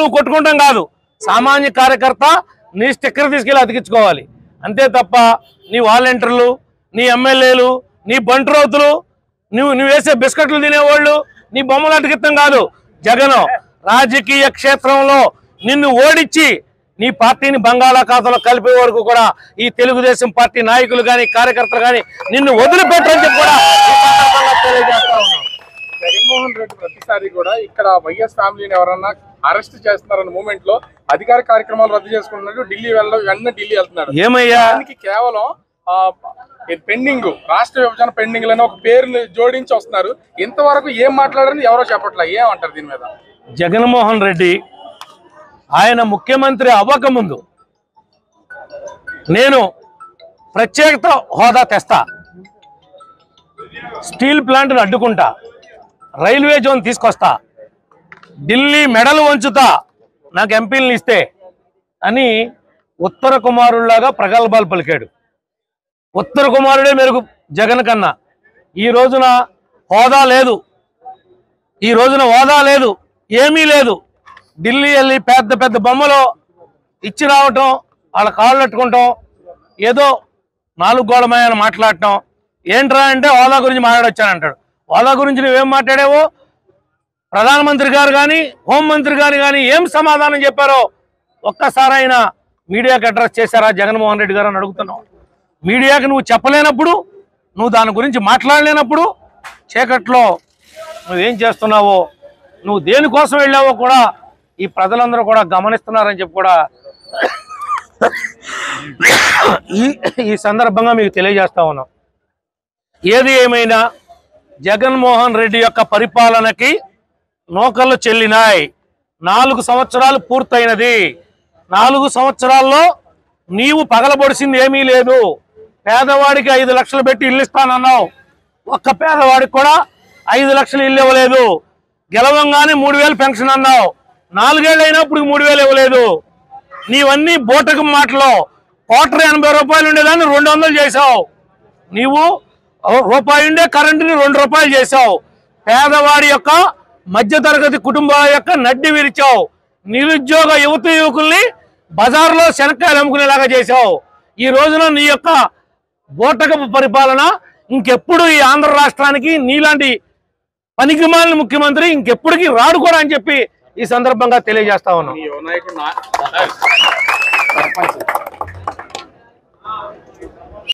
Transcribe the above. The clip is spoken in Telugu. నువ్వు కొట్టుకోవడం కాదు, సామాన్య కార్యకర్త నీ స్టిక్కర్ తీసుకెళ్ళి అతికించుకోవాలి అంతే తప్ప నీ వాలంటీర్లు, నీ ఎమ్మెల్యేలు, నీ బంట్రోతులు, నువ్వు వేసే బిస్కెట్లు తినేవాళ్ళు నీ బొమ్మలు అతికిత్తం కాదు. జగన్ రాజకీయ క్షేత్రంలో నిన్ను ఓడించి నీ పార్టీని బంగాళాఖాతంలో కలిపే వరకు కూడా ఈ తెలుగుదేశం పార్టీ నాయకులు కానీ కార్యకర్తలు కానీ నిన్ను వదిలిపెట్టని చెప్పి కూడా తెలియజేస్తా ఉన్నాం. జగన్మోహన్ రెడ్డి ప్రతిసారి కూడా ఇక్కడ వైఎస్ ఫ్యామిలీని ఎవరన్నా అరెస్ట్ చేస్తున్నారన్న మూమెంట్ లో అధికార కార్యక్రమాలు రద్దు చేసుకుంటున్నాడు, ఢిల్లీ వెళ్ళడం వెంటనే ఢిల్లీ వెళ్తున్నాడు. ఏమయ్యా కేవలం పెండింగ్ రాష్ట్ర విభజన పెండింగ్ లని ఒక పేరుని జోడించి వస్తున్నారు. ఇంతవరకు ఏం మాట్లాడారని ఎవరో చెప్పట్లేదు. ఏమంటారు దీని మీద? జగన్మోహన్ రెడ్డి ఆయన ముఖ్యమంత్రి అవ్వకముందు నేను ప్రత్యేక హోదా తెస్తా, స్టీల్ ప్లాంట్ను అడ్డుకుంటా, రైల్వే జోన్ తీసుకొస్తా, ఢిల్లీ మెడలు వంచుతా, నాకు ఎంపీలను ఇస్తే అని ఉత్తర కుమారుడిలాగా ప్రగల్భాలు పలికాడు. ఉత్తర కుమారుడే మెరుగు జగన్ కన్నా. ఈ రోజున హోదా లేదు, ఈ రోజున హోదా లేదు, ఏమీ లేదు. ఢిల్లీ వెళ్ళి పెద్ద పెద్ద బొమ్మలు ఇచ్చి రావటం, వాళ్ళ కాళ్ళు కట్టుకుంటాం, ఏదో నాలుగు గోడమయ్యని మాట్లాడటం. ఏంట్రా అంటే హోదా గురించి మాట్లాడొచ్చానంటాడు. హోదా గురించి నువ్వేం మాట్లాడావో ప్రధానమంత్రి గారు కానీ హోంమంత్రి గారు కానీ ఏం సమాధానం చెప్పారో ఒక్కసారైనా మీడియాకి అడ్రస్ చేశారా జగన్మోహన్ రెడ్డి గారు అని అడుగుతున్నావు. మీడియాకి నువ్వు చెప్పలేనప్పుడు, నువ్వు దాని గురించి మాట్లాడలేనప్పుడు, చీకట్లో నువ్వేం చేస్తున్నావో, నువ్వు దేనికోసం వెళ్ళావో కూడా ఈ ప్రజలందరూ కూడా గమనిస్తున్నారని చెప్పి కూడా ఈ సందర్భంగా మీకు తెలియజేస్తా ఉన్నాం. ఏది ఏమైనా జగన్మోహన్ రెడ్డి యొక్క పరిపాలనకి నూకలు చెల్లినాయి. 4 సంవత్సరాలు పూర్తయినది. 4 సంవత్సరాల్లో నీవు పగలబొడిసింది ఏమీ లేదు. పేదవాడికి 5 లక్షలు పెట్టి ఇల్లు ఇస్తానన్నావు, ఒక్క పేదవాడికి కూడా 5 లక్షలు ఇల్లు ఇవ్వలేదు. గెలవంగానే 3000 పెన్షన్ అన్నావు, 4 ఏళ్ళు అయినప్పుడు 3000 ఇవ్వలేదు. నీవన్నీ బోటకు మాటలో. కోటరు 80 రూపాయలు ఉండేదాన్ని 200 చేసావు. నీవు రూపాయి ఉండే కరెంటుని 2 రూపాయలు చేసావు. పేదవాడి యొక్క, మధ్యతరగతి కుటుంబాల యొక్క నడ్డి విరిచావు. నిరుద్యోగ యువత యువకుల్ని బజార్లో శనక్కాయలు అమ్ముకునేలాగా చేసావు. ఈ రోజున నీ యొక్క బోటకపు పరిపాలన ఇంకెప్పుడు ఈ ఆంధ్ర రాష్ట్రానికి నీలాంటి పనికిమాలిన ముఖ్యమంత్రి ఇంకెప్పటికీ రాడు కూడా అని చెప్పి ఈ సందర్భంగా తెలియజేస్తా ఉన్నాం.